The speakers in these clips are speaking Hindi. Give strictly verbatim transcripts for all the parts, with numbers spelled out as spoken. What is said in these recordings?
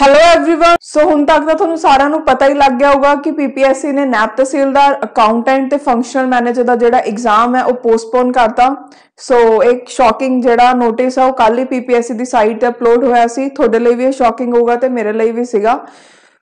Hello everyone. सो हुण तक तो तुहानू सारिआं नू पता ही लग गया होगा कि पीपीएससी ने नैब तहसीलदार अकाउंटेंट ते फंक्शनल मैनेजर दा जिहड़ा एग्जाम है वो पोस्टपोन करता। सो so, एक शॉकिंग जिहड़ा नोटिस है वो कल ही पीपीएससी दी साइट ते अपलोड होया सी। तुहाडे लई भी शॉकिंग होगा ते मेरे लई भी सीगा।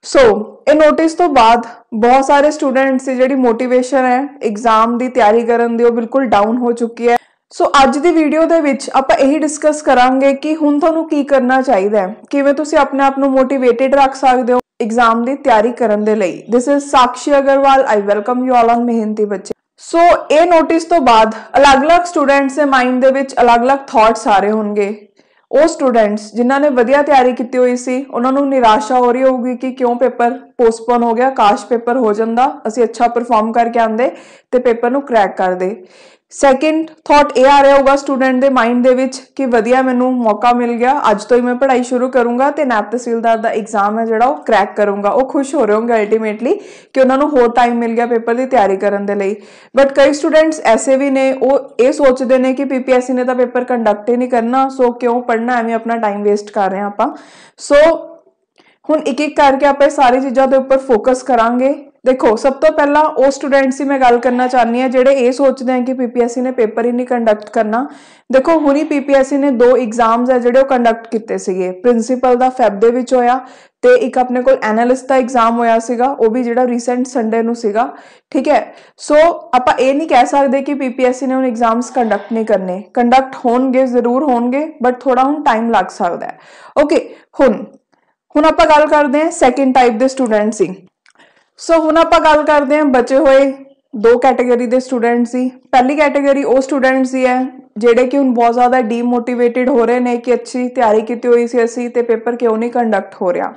सो so, ये नोटिस तो बाद बहुत सारे स्टूडेंट्स दी जिहड़ी मोटिवेशन है एग्जाम की तैयारी करन दी वो बिल्कुल डाउन हो चुकी है। सो अज दी वीडियो दे विच आपां यही डिस्कस करांगे कि हुण तुहानू की करना चाहिए, किवें तुसीं अपने आप नू मोटिवेटेड रख सकदे हो एग्जाम की तैयारी करन दे लई। This is Sakshi Agarwal, I welcome you all on मेहनती बच्चे। सो so, ये नोटिस तो बाद अलग अलग स्टूडेंट्स के माइंड दे विच अलग अलग थॉट्स आ रहे होंगे। वो स्टूडेंट्स जिन्हां ने वधिया तैयारी की हुई सी उन्हां नू निराशा हो रही होगी कि क्यों पेपर पोस्टपोन हो गया, काश पेपर हो जांदा, असीं अच्छा परफॉर्म करके आंदे ते पेपर नू क्रैक करदे। सैकेंड थॉट ये आ रहा होगा स्टूडेंट के माइंड दे विच कि वधिया मैनू मौका मिल गया, अज तो ही मैं पढ़ाई शुरू करूँगा तो नैब तहसीलदार का एग्जाम है जिहड़ा वो क्रैक करूँगा। वो खुश हो रहे होंगे अल्टीमेटली कि उन्होंने होर टाइम मिल गया पेपर की तैयारी करने के लिए। बट कई स्टूडेंट्स ऐसे भी ने वो ये सोचते हैं कि पीपीएससी ने तो पेपर कंडक्ट ही नहीं करना, सो क्यों पढ़ना, एवें अपना टाइम वेस्ट कर रहे हैं आपां। सो हुण एक एक करके आपां सारी चीज़ों के उपर फोकस करांगे। देखो, सब तो पहला वो स्टूडेंट्स की मैं गल करना चाहनी है जिहड़े ये सोचते हैं कि पीपीएससी ने पेपर ही नहीं कंडक्ट करना। देखो, हुणी पीपीएससी ने दो एग्जाम्स है जिहड़े कंडक्ट किए सीगे। प्रिंसीपल का फैब दे विच होया ते एक अपने कोल एनालिस्ट का एग्जाम होया सीगा, वो भी जिहड़ा रीसेंट संडे नू सीगा। ठीक है, सो आपां ये नहीं कह सकते कि पीपीएससी ने हुण एग्जाम्स कंडक्ट नहीं करने। कंडक्ट होणगे, जरूर होणगे, बट थोड़ा हुण टाइम लग सकदा है। ओके, हुण हुण आपां गल करदे हां सैकेंड टाइप के स्टूडेंट्स दी। सो हुण आपां गल करदे हां बचे हुए दो कैटेगरी के स्टूडेंट्स की। पहली कैटेगरी वो स्टूडेंट्स की है जिहड़े कि हुण बहुत ज़्यादा डीमोटिवेटिड हो रहे हैं कि अच्छी तैयारी की हुई सी असीं ते पेपर क्यों नहीं कंडक्ट हो रहा।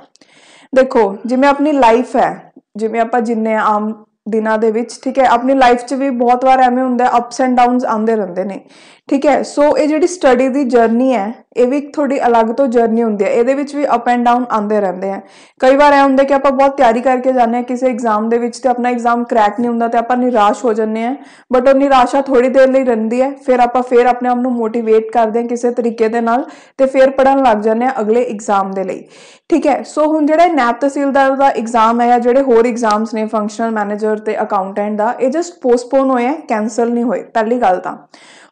देखो, जिवें अपनी लाइफ है, जिवें आपां जिन्ने आम दिनां दे विच, ठीक है, अपनी लाइफ च भी बहुत बार एवें हुंदा, अप्स एंड डाउनस आंदे रहिंदे ने। ठीक है, सो ये जिहड़ी स्टडी दी जर्नी है ये भी थोड़ी अलग तो जर्नी हुंदी है, ये भी अप एंड डाउन आते रहते हैं। कई बार ऐ हुंदा कि आप बहुत तैयारी करके जाने किसी एग्जाम दे विच ते अपना एग्जाम क्रैक नहीं हुंदा ते आप निराश हो जाने हैं। बट वो निराशा थोड़ी देर लई रहिंदी है, फिर आप फिर अपने आप नू मोटिवेट करते हैं किसी तरीके दे नाल ते फिर पढ़न लग जाने अगले एग्जाम दे लई। ठीक है, सो हुण जिहड़ा नैब तहसीलदार दा एग्जाम है या जिहड़े होर एग्जाम्स ने फंक्शनल मैनेजर ते अकाउंटेंट दा, ये जस्ट पोस्टपोन होए, कैंसल नहीं होए। पहली गल तां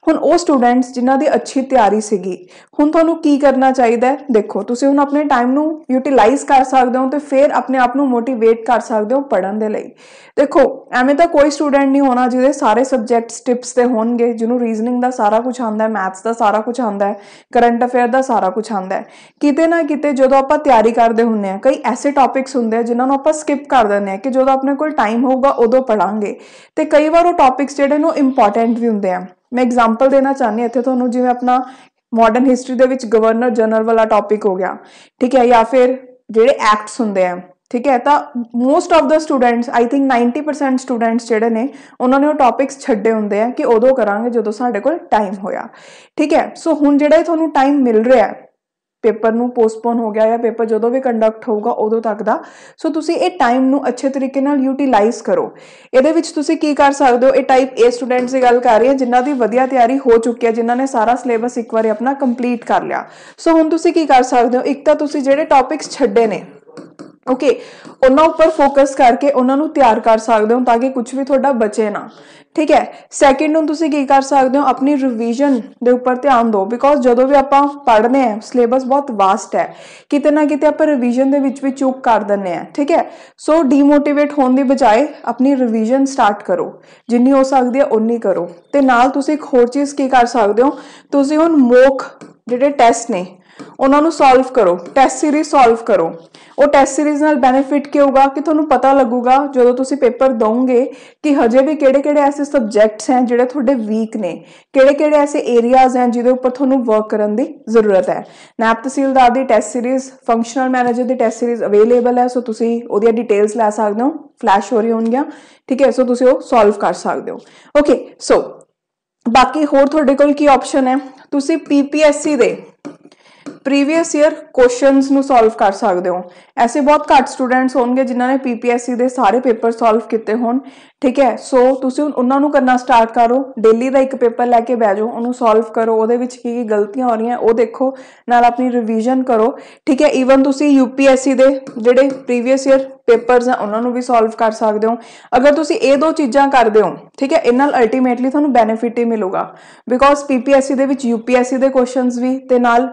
हुण वो स्टूडेंट्स जिन्हां दी अच्छी तैयारी सीगी हुण तुहानू की करना चाहिए। देखो, तुसीं हुण अपने टाइम नू यूटिलाइज कर सकदे हो ते फिर अपने आप नू मोटिवेट कर सकदे हो पढ़न दे लई। देखो, एवें तां कोई स्टूडेंट नहीं होना जिहदे सारे सबजैक्ट्स टिप्स ते होणगे, जिन्हों रीजनिंग दा सारा कुछ आंदा है, मैथ्स दा सारा कुछ आंदा है, करंट अफेयर दा सारा कुछ आंदा है। किते ना किते जदों आपां तैयारी करदे हुंदे हां कई ऐसे टॉपिक्स हुंदे जिन्हां नू आपां स्किप कर दिंदे हां कि जदों अपने कोल टाइम होऊगा उदों पढ़ांगे। ते कई वार वो टॉपिक्स जिहड़े ने इंपॉर्टेंट भी हुंदे आ। मैं एग्जाम्पल देना चाहनी इत्थे तुहानू, जिवें अपना मॉडर्न हिस्ट्री दे विच गवर्नर जनरल वाला टॉपिक हो गया, ठीक है, या फिर जिहड़े एक्ट्स हुंदे हैं, ठीक है, तो most of the students I think ninety percent students जिहड़े ने उन्होंने वो टॉपिक्स छड्डे हुंदे हैं कि उदों करांगे जदों साडे कोल टाइम होया। ठीक है, सो हुण जिहड़ा तुहानू टाइम मिल रहा है पेपर नू पोस्टपोन हो गया या पेपर जदों भी कंडक्ट होगा उदों तक का, सो तुसीं ये टाइम नू अच्छे तरीके नाल यूटिलाइज करो। इहदे विच तुसीं की कर सकदे हो, ये टाइप ए स्टूडेंट्स की गल कर रही है जिन्हां दी वधिया तैयारी हो चुकी है, जिन्हां ने सारा सिलेबस एक बार अपना कंप्लीट कर लिया। सो हुण तुसीं की कर सकदे हो, एक तां तुसीं जिहड़े टॉपिक्स छड्डे ने ओके उन्हां उपर फोकस करके उन्हां नू तैयार कर सकदे हो ताकि कुछ भी तुहाडा बचे ना। ठीक है, सैकेंड हुण तुसीं की कर सकदे हो अपनी रिवीजन दे उपर ध्यान दो, बिकॉज जदों भी आपां पढ़ने हैं सिलेबस बहुत वास्ट है, किते ना किते आपां रिवीजन दे विच भी चूक कर दिंदे हैं। ठीक है, सो डीमोटिवेट होण दी बजाय अपनी रिवीजन स्टार्ट करो, जिन्नी हो सकदी है उन्नी करो। ते नाल तुसीं इक होर चीज़ की कर सकदे हो, तुसीं हुण मोक जिहड़े टैस्ट ने उन्होंने सॉल्व करो, टैस्ट सीरीज सॉल्व करो। और टैस्ट सीरीज नाल बेनीफिट क्या होगा कि तुहानू पता लगूगा जो तुसी पेपर दोगे कि हजे भी केड़े केड़े ऐसे सबजैक्ट्स हैं जिहड़े तुहाडे वीक ने, केड़े केड़े ऐसे एरियाज हैं जिहदे उपर तुहानू वर्क करन दी जरूरत है। नैब तहसीलदार दी टैस्ट सीरीज, फंक्शनल मैनेजर दी टैस्ट सीरीज अवेलेबल है, सो तुसी ओहदी डिटेल्स लै सकदे हो, फ्लैश हो रही होणगीਆਂ। ठीक है, सो तुसी ओह सॉल्व कर सकदे हो। ओके, सो बाकी होर तुहाडे कोल की ऑप्शन है, तुसी पीपीएससी दे प्रीवियस ईयर क्वेश्चंस नु सॉल्व कर सकते हो। ऐसे बहुत घट स्टूडेंट्स होंगे जिन्होंने पीपीएससी दे सारे पेपर सॉल्व किए होण, ठीक है। सो तुसीं उन्हां नू करना स्टार्ट करो, डेली का एक पेपर लैके बह जाओ, उन्होंने सॉल्व करो, उहदे विच की की गलतियां हो रही हैं वह देखो, नाल अपनी रिवीजन करो, ठीक है। ईवन तुसीं यूपीएससी दे जिहड़े प्रीवियस ईयर पेपर्स हैं उन्होंने भी सॉल्व कर सकते हो। अगर तुसीं ये दो चीज़ां करते हो, ठीक है, इन नाल अल्टीमेटली तुहानू बेनीफिट ही मिलेगा, बिकॉज पीपीएससी दे विच यूपीएससी दे क्वेश्चंस भी ते नाल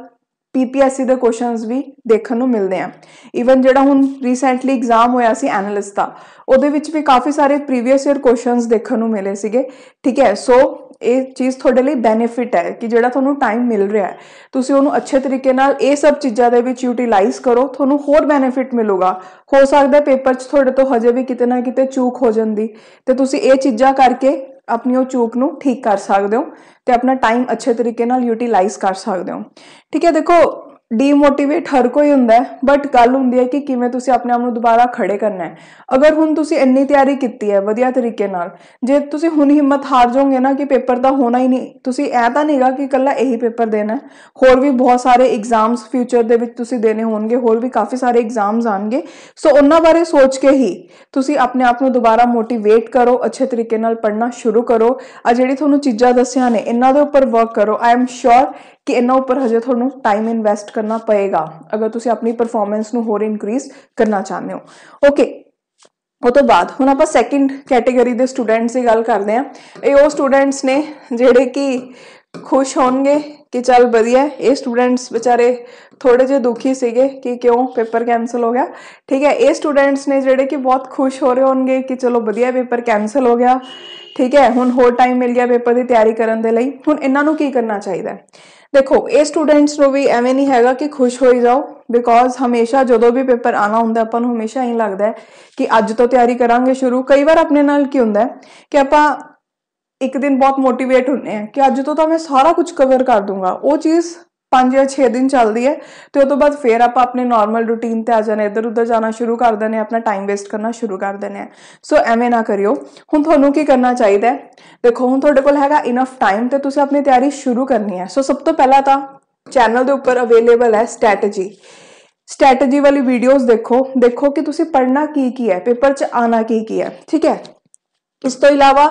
पीपीएससी के क्वेश्चंस भी देखने को मिलते हैं। ईवन जिहड़ा हुण रीसेंटली एग्जाम होया सी एनालिस्ट दा, उहदे विच भी काफ़ी सारे प्रीवियस ईयर क्वेश्चंस देखने को मिले सीगे, ठीक है। सो ये चीज़ थोड़े लिए बेनीफिट है कि जिहड़ा तुहानू टाइम मिल रहा है तुसीं उहनू अच्छे तरीके नाल ये सब चीज़ों दे विच यूटिलाइज करो, तुहानू होर बेनीफिट मिलेगा। हो सकता है पेपर 'च तुहाडे तो हजे भी किते ना किते चूक हो जांदी, ते तुसीं ये चीज़ां करके अपनी वो चूक नू ठीक कर सकते हो तो अपना टाइम अच्छे तरीके नाल यूटिलाइज कर सकते हो, ठीक है। देखो डीमोटिवेट हर कोई हुंदा है, बट गल हुंदी है कि किवें तुसीं अपने आप नू दोबारा खड़े करना है। अगर हुण तुसीं इन्नी तैयारी कीती है वधिया तरीके नाल, जे तुसीं हुण हिम्मत हार जाओगे ना कि पेपर तो होना ही नहीं, तुसीं ऐ तां नहीं गा कि इकल्ला यही पेपर देना है, होर भी बहुत सारे एग्जाम्स फ्यूचर दे विच तुसीं देने होणगे, होर भी काफ़ी सारे एग्जाम्स आउणगे। सो उन्हां बारे सोच के ही तुसीं अपने आप नू दोबारा मोटिवेट करो, अच्छे तरीके नाल पढ़ना शुरू करो, आ जिहड़ी तुहानू चीज़ां दस्सियां ने इन्हां दे उपर वर्क करो। आई एम श्योर कि इन्हां उपर हजे तुहानू टाइम इन्वैसट करना पएगा अगर तुसी अपनी परफॉर्मेंस नू होर इनक्रीज करना चाहते हो, ओके। वो तो बाद हुण आपां सैकेंड कैटेगरी के स्टूडेंट्स की गल करते हैं। ये वो स्टूडेंट्स ने जिहड़े कि खुश होणगे कि चल वधिया, ये स्टूडेंट्स बेचारे थोड़े जे दुखी सीगे कि क्यों पेपर कैंसल हो गया, ठीक है। ये स्टूडेंट्स ने जिहड़े कि बहुत खुश हो रहे होणगे कि चलो वधिया पेपर कैंसल हो गया, ठीक है, हुण होर टाइम मिल गया पेपर की तैयारी करन दे लई। हुण इन्हां नू की करना चाहिए? देखो ये स्टूडेंट्स को भी एवें नहीं हैगा कि खुश हो ही जाओ, बिकॉज हमेशा जो भी पेपर आना होंदा अपन हमेशा यही लगता है कि अज तो तैयारी करांगे शुरू। कई बार अपने नाल की हुंदा है कि आपां एक दिन बहुत मोटिवेट होने हैं कि अज तो तो मैं सारा कुछ कवर कर दूंगा, वो चीज़ पाँच या छे दिन चलती है, तो उस बाद फिर आप अपने नॉर्मल रूटीन ते आ जाने, इधर उधर जाना शुरू कर देने, अपना टाइम वेस्ट करना शुरू कर देने। सो एवें ना करियो। हुण तुहानू की करना चाहिए? देखो हुण तुहाडे कोल हैगा इनफ टाइम ते तुसीं अपनी तैयारी शुरू करनी है। सो सब तो पहला तां चैनल दे उपर अवेलेबल है स्ट्रैटेजी, स्ट्रैटेजी वाली वीडियोज़ देखो, देखो कि तुसीं पढ़ना की की है, पेपर 'च आना की की है, ठीक है। इस तो इलावा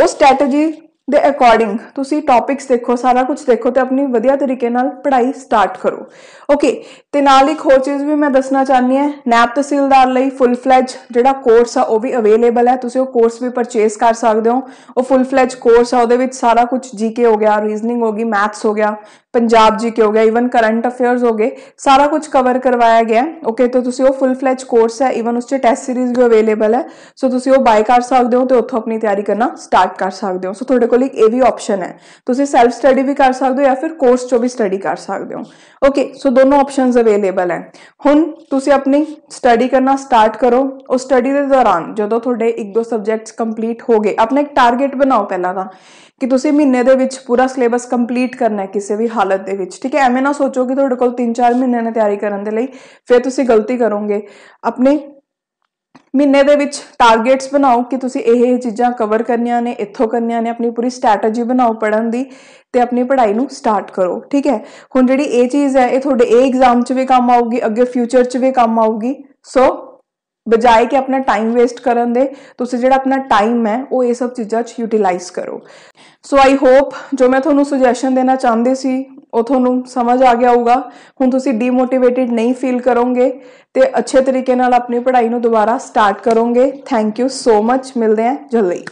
वो स्ट्रैटेजी दे अकॉर्डिंग तुसी टॉपिक्स देखो, सारा कुछ देखो तो अपनी वधिया तरीके नाल पढ़ाई स्टार्ट करो, ओके। ते नाल एक होर चीज़ भी मैं दसना चाहनी है, नैब तहसीलदार लई फुल फ्लैज जिहड़ा कोर्स आ वह भी अवेलेबल है, तुसी वो कोर्स भी परचेस कर सकते हो। वो फुल फ्लैज कोर्स आ, उहदे विच सारा कुछ जीके हो गया, रीजनिंग हो गई, मैथ्स हो गया, पंजाब जी के हो गया, इवन करंट अफेयर्स हो गए, सारा कुछ कवर करवाया गया, ओके। तो तुसी वो फुल फ्लैज कोर्स है, इवन उससे टेस्ट सीरीज भी अवेलेबल है, सो तुसी वो बाय कर सकते हो तो उतों अपनी तैयारी करना स्टार्ट कर सकते हो। सो थोड़े को एक ये भी ऑप्शन है, तुसी सैल्फ स्टडी भी कर सकते हो या फिर कोर्स चो भी स्टडी कर सकते हो, ओके। सो दोनों ऑप्शनस अवेलेबल हैं। हुण तुसी अपनी स्टडी करना स्टार्ट करो, और स्टडी के दौरान जो थोड़े एक दो सबजैक्ट्स कंप्लीट हो गए, अपना एक टारगेट बनाओ पहला तां कि तुसी महीने दे विच पूरा सिलेबस कंप्लीट करना है किसी भी हालत दे विच, ठीक है। एवें ना सोचो कि तुहाडे कोल तीन चार महीने ने तैयारी करन दे लई, फिर तुसी गलती करोगे। अपने महीने दे विच टारगेट्स बनाओ कि तुसी ये चीज़ां कवर करनियां ने, इत्थों करनियां ने, अपनी पूरी स्ट्रैटेजी बनाओ पढ़न दी ते अपनी पढ़ाई नू स्टार्ट करो, ठीक है। हुण जिहड़ी ये चीज़ है ये तुहाडे ये एग्जाम च भी काम आऊगी, अगे फ्यूचर च भी काम आऊगी। सो बजाय कि अपना टाइम वेस्ट करन दे, तुसी जिहड़ा अपना टाइम है वो ये सब चीज़ां च यूटिलाइज करो। सो आई होप जो मैं तुहानू सुजैशन देना चाहती सी वो तुहानू समझ आ गया होगा। हुण तुसी डीमोटिवेटेड नहीं फील करोगे तो अच्छे तरीके नाल अपनी पढ़ाई नू दोबारा स्टार्ट करोगे। थैंक यू सो मच, मिलते हैं जल्दी।